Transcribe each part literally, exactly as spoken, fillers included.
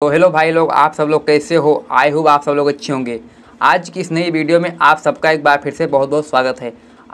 तो हेलो भाई लोग, आप सब लोग कैसे हो? आई होप आप सब लोग अच्छे होंगे। आज की इस नई वीडियो में आप सबका एक बार फिर से बहुत बहुत स्वागत है।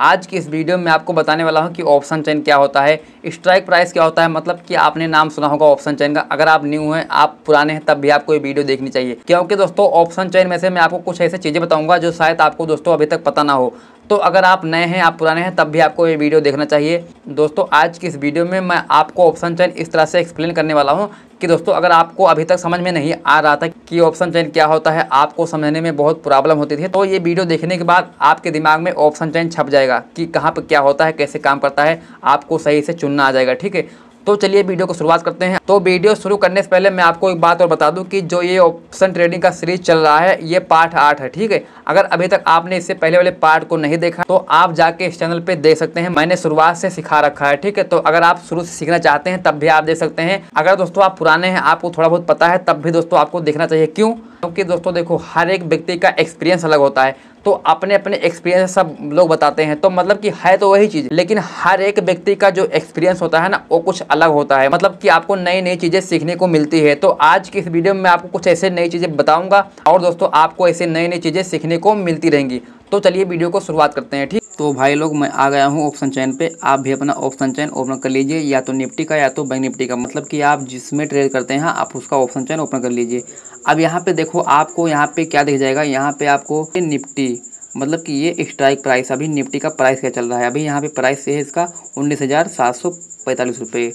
आज की इस वीडियो में आपको बताने वाला हूं कि ऑप्शन चेन क्या होता है, स्ट्राइक प्राइस क्या होता है। मतलब कि आपने नाम सुना होगा ऑप्शन चेन का। अगर आप न्यू हैं, आप पुराने हैं, तब भी आपको ये वीडियो देखनी चाहिए, क्योंकि दोस्तों ऑप्शन चेन में से मैं आपको कुछ ऐसे चीज़ें बताऊँगा जो शायद आपको दोस्तों अभी तक पता ना हो। तो अगर आप नए हैं, आप पुराने हैं, तब भी आपको ये वीडियो देखना चाहिए। दोस्तों आज की इस वीडियो में मैं आपको ऑप्शन चेन इस तरह से एक्सप्लेन करने वाला हूँ कि दोस्तों अगर आपको अभी तक समझ में नहीं आ रहा था कि ऑप्शन चेन क्या होता है, आपको समझने में बहुत प्रॉब्लम होती थी, तो ये वीडियो देखने के बाद आपके दिमाग में ऑप्शन चेन छप जाएगा कि कहाँ पर क्या होता है, कैसे काम करता है, आपको सही से चुनना आ जाएगा। ठीक है, तो चलिए वीडियो को शुरुआत करते हैं। तो वीडियो शुरू करने से पहले मैं आपको एक बात और बता दूं कि जो ये ऑप्शन ट्रेडिंग का सीरीज चल रहा है, ये पार्ट आठ है। ठीक है, अगर अभी तक आपने इससे पहले वाले पार्ट को नहीं देखा तो आप जाके इस चैनल पे देख सकते हैं, मैंने शुरुआत से सिखा रखा है। ठीक है, तो अगर आप शुरू से सीखना चाहते हैं तब भी आप देख सकते हैं। अगर दोस्तों आप पुराने हैं, आपको थोड़ा बहुत पता है, तब भी दोस्तों आपको देखना चाहिए। क्यों? क्योंकि दोस्तों देखो, हर एक व्यक्ति का एक्सपीरियंस अलग होता है, तो अपने अपने एक्सपीरियंस सब लोग बताते हैं। तो मतलब कि है तो वही चीज़, लेकिन हर एक व्यक्ति का जो एक्सपीरियंस होता है ना, वो कुछ अलग होता है। मतलब कि आपको नई नई चीज़ें सीखने को मिलती है। तो आज की इस वीडियो में आपको कुछ ऐसे नई चीज़ें बताऊंगा और दोस्तों आपको ऐसे नई नई चीज़ें सीखने को मिलती रहेंगी। तो चलिए वीडियो को शुरुआत करते हैं। ठीक, तो भाई लोग मैं आ गया हूँ ऑप्शन चैन पे। आप भी अपना ऑप्शन चैन ओपन कर लीजिए, या तो निफ्टी का या तो बैंक निफ्टी का। मतलब कि आप जिसमें ट्रेड करते हैं आप उसका ऑप्शन चैन ओपन कर लीजिए। अब यहाँ पे देखो, आपको यहाँ पे क्या दिख जाएगा, यहाँ पे आपको निफ्टी, मतलब कि ये स्ट्राइक प्राइस, अभी निफ्टी का प्राइस क्या चल रहा है। अभी यहाँ पे प्राइस है इसका उन्नीस हज़ार सात सौ पैंतालीस रुपये।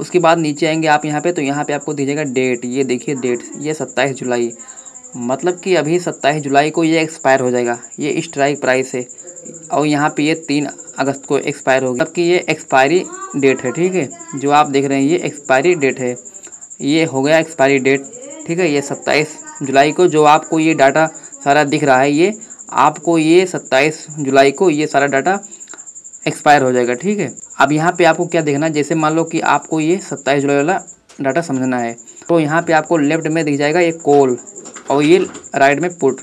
उसके बाद नीचे आएंगे आप यहाँ पे, तो यहाँ पे आपको दीजिएगा डेट, ये देखिए डेट, ये सत्ताईस जुलाई, मतलब कि अभी सत्ताईस जुलाई को ये एक्सपायर हो जाएगा। ये स्ट्राइक प्राइस है और यहाँ पे ये तीन अगस्त को एक्सपायर होगी, मतलब कि ये एक्सपायरी डेट है। ठीक है, जो आप देख रहे हैं ये एक्सपायरी डेट है, ये हो गया एक्सपायरी डेट। ठीक है, ये सत्ताईस जुलाई को जो आपको ये डाटा सारा दिख रहा है, ये आपको ये सत्ताईस जुलाई को ये सारा डाटा एक्सपायर हो जाएगा। ठीक है, अब यहाँ पे आपको क्या देखना है, जैसे मान लो कि आपको ये सत्ताईस जुलाई वाला डाटा समझना है, तो यहाँ पे आपको लेफ्ट में दिख जाएगा ये कॉल और ये राइट में पुट।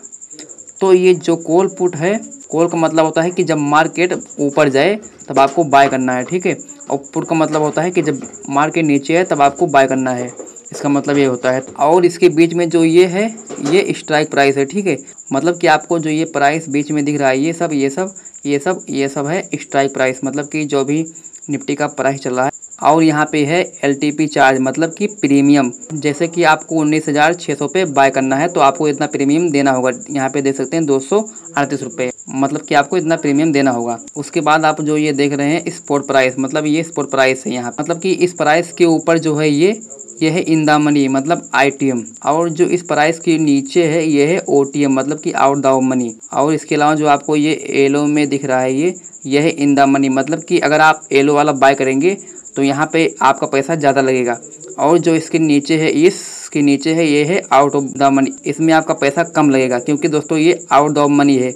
तो ये जो कॉल पुट है, कॉल का मतलब होता है कि जब मार्केट ऊपर जाए तब आपको बाय करना है। ठीक है, और पुट का मतलब होता है कि जब मार्केट नीचे है तब आपको बाय करना है, इसका मतलब ये होता है। और इसके बीच में जो ये है, ये स्ट्राइक प्राइस है। ठीक है, मतलब कि आपको जो ये प्राइस बीच में दिख रहा है, ये सब ये सब ये सब ये सब है स्ट्राइक प्राइस, मतलब कि जो भी निफ्टी का प्राइस चल रहा है। और यहाँ पे है एलटीपी चार्ज, मतलब कि प्रीमियम। जैसे कि आपको उन्नीस हज़ार छः सौ पे बाय करना है तो आपको इतना प्रीमियम देना होगा, यहाँ पे दे सकते हैं दो सौ अड़तीस रुपये, मतलब कि आपको इतना प्रीमियम देना होगा। उसके बाद आप जो ये देख रहे हैं स्पॉट प्राइस, मतलब ये स्पॉट प्राइस है यहाँ, मतलब कि इस प्राइस के ऊपर जो है ये ये है इन द मनी, मतलब आई टी एम, और जो इस प्राइस के नीचे है ये है ओ टी एम, मतलब कि आउट द मनी। और इसके अलावा जो आपको ये येलो में दिख रहा है, ये यह है इन द मनी, मतलब कि अगर आप येलो वाला बाय करेंगे तो यहाँ पे आपका पैसा ज़्यादा लगेगा। और जो इसके नीचे है, इसके नीचे है ये है आउट ऑफ द मनी, इसमें आपका पैसा कम लगेगा, क्योंकि दोस्तों ये आउट ऑफ मनी है।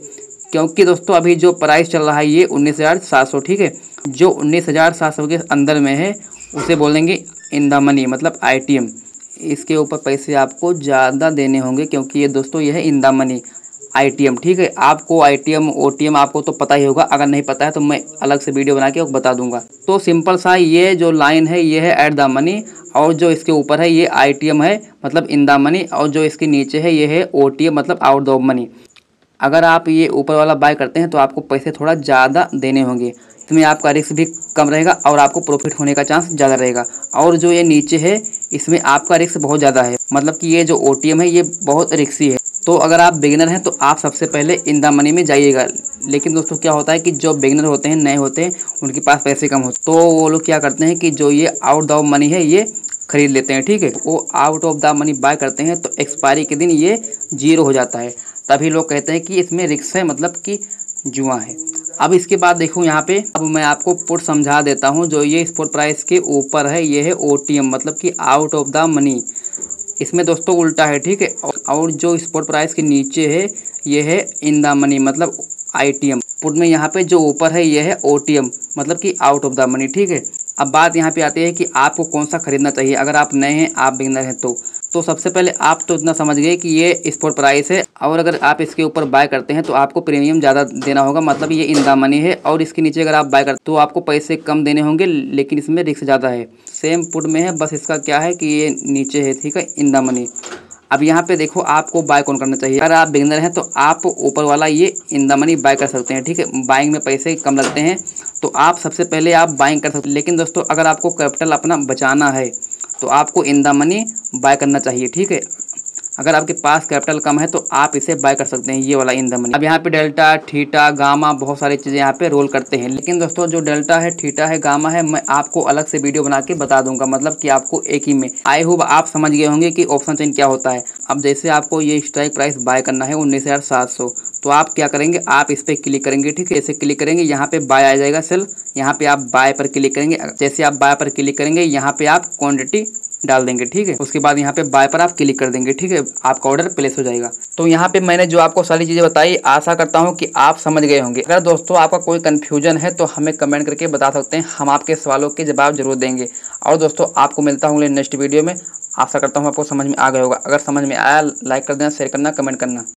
क्योंकि दोस्तों अभी जो प्राइस चल रहा है ये उन्नीस हज़ार सात सौ, ठीक है, जो उन्नीस हज़ार सात सौ के अंदर में है उसे बोलेंगे इन द मनी, मतलब आई टी एम। इसके ऊपर पैसे आपको ज़्यादा देने होंगे, क्योंकि ये दोस्तों ये है in the money I T M. ठीक है, आपको I T M O T M आपको तो पता ही होगा, अगर नहीं पता है तो मैं अलग से वीडियो बना के बता दूंगा। तो सिंपल सा ये जो लाइन है ये है एट द मनी, और जो इसके ऊपर है ये आई टी एम है, मतलब इन द मनी, और जो इसके नीचे है ये है ओ टी एम, मतलब आउट द मनी। अगर आप ये ऊपर वाला बाय करते हैं तो आपको पैसे थोड़ा ज़्यादा देने होंगे, इसमें आपका रिस्क भी कम रहेगा और आपको प्रॉफिट होने का चांस ज़्यादा रहेगा। और जो ये नीचे है इसमें आपका रिस्क बहुत ज़्यादा है, मतलब कि ये जो ओ टी एम है ये बहुत रिस्की है। तो अगर आप बिगिनर हैं तो आप सबसे पहले इन द मनी में जाइएगा। लेकिन दोस्तों क्या होता है कि जो बिगिनर होते हैं, नए होते हैं, उनके पास पैसे कम होते हैं, तो वो लोग क्या करते हैं कि जो ये आउट ऑफ मनी है ये खरीद लेते हैं। ठीक है, वो out of the money buy करते हैं तो एक्सपायरी के दिन ये जीरो हो जाता है, तभी लोग कहते हैं कि इसमें रिस्क है, मतलब कि जुआ है। अब इसके बाद देखो यहाँ पे, अब मैं आपको पुट समझा देता हूँ। जो ये स्पॉट प्राइस के ऊपर है ये है ओ टी एम, मतलब कि आउट ऑफ द मनी, इसमें दोस्तों उल्टा है। ठीक है, और जो स्पॉट प्राइस के नीचे है ये है इन द मनी, मतलब आईटीएम। पुट में यहाँ पे जो ऊपर है ये है ओटीएम, मतलब कि आउट ऑफ द मनी। ठीक है, अब बात यहाँ पे आती है कि आपको कौन सा खरीदना चाहिए। अगर आप नए हैं, आप बिगनर हैं तो तो सबसे पहले आप तो इतना समझ गए कि ये स्पॉट प्राइस है, और अगर आप इसके ऊपर बाय करते हैं तो आपको प्रीमियम ज़्यादा देना होगा, मतलब ये इन द मनी है। और इसके नीचे अगर आप बाय करते तो आपको पैसे कम देने होंगे, लेकिन इसमें रिस्क ज़्यादा है। सेम पुट में है, बस इसका क्या है कि ये नीचे है, ठीक है, इन द मनी। अब यहाँ पे देखो आपको बाय कौन करना चाहिए। अगर आप बिगनर हैं तो आप ऊपर वाला ये इन द मनी बाय कर सकते हैं। ठीक है, बाइंग में पैसे कम लगते हैं तो आप सबसे पहले आप बाइंग कर सकते हैं। लेकिन दोस्तों, अगर आपको कैपिटल अपना बचाना है तो आपको इन द मनी बाय करना चाहिए। ठीक है, अगर आपके पास कैपिटल कम है तो आप इसे बाय कर सकते हैं, ये वाला इन द मनी। अब यहाँ पे डेल्टा, थीटा, गामा, बहुत सारी चीज़ें यहाँ पे रोल करते हैं। लेकिन दोस्तों, जो डेल्टा है, थीटा है, गामा है, मैं आपको अलग से वीडियो बना के बता दूंगा, मतलब कि आपको एक ही में। आई होप आप समझ गए होंगे कि ऑप्शन चेन क्या होता है। अब जैसे आपको ये स्ट्राइक प्राइस बाय करना है उन्नीस हज़ार सात सौ, तो आप क्या करेंगे, आप इस पर क्लिक करेंगे। ठीक है, ऐसे क्लिक करेंगे, यहाँ पे बाय आ जाएगा सेल, यहाँ पे आप बाय पर क्लिक करेंगे। जैसे आप बाय पर क्लिक करेंगे, यहाँ पे आप क्वान्टिटी डाल देंगे। ठीक है, उसके बाद यहाँ पे बाय पर आप क्लिक कर देंगे। ठीक है, आपका ऑर्डर प्लेस हो जाएगा। तो यहाँ पे मैंने जो आपको सारी चीज़ें बताई, आशा करता हूँ कि आप समझ गए होंगे। अगर दोस्तों आपका कोई कन्फ्यूजन है तो हमें कमेंट करके बता सकते हैं, हम आपके सवालों के जवाब जरूर देंगे। और दोस्तों, आपको मिलता हूँ नेक्स्ट वीडियो में। आशा करता हूँ आपको समझ में आ गया होगा। अगर समझ में आया, लाइक कर देना, शेयर करना, कमेंट करना।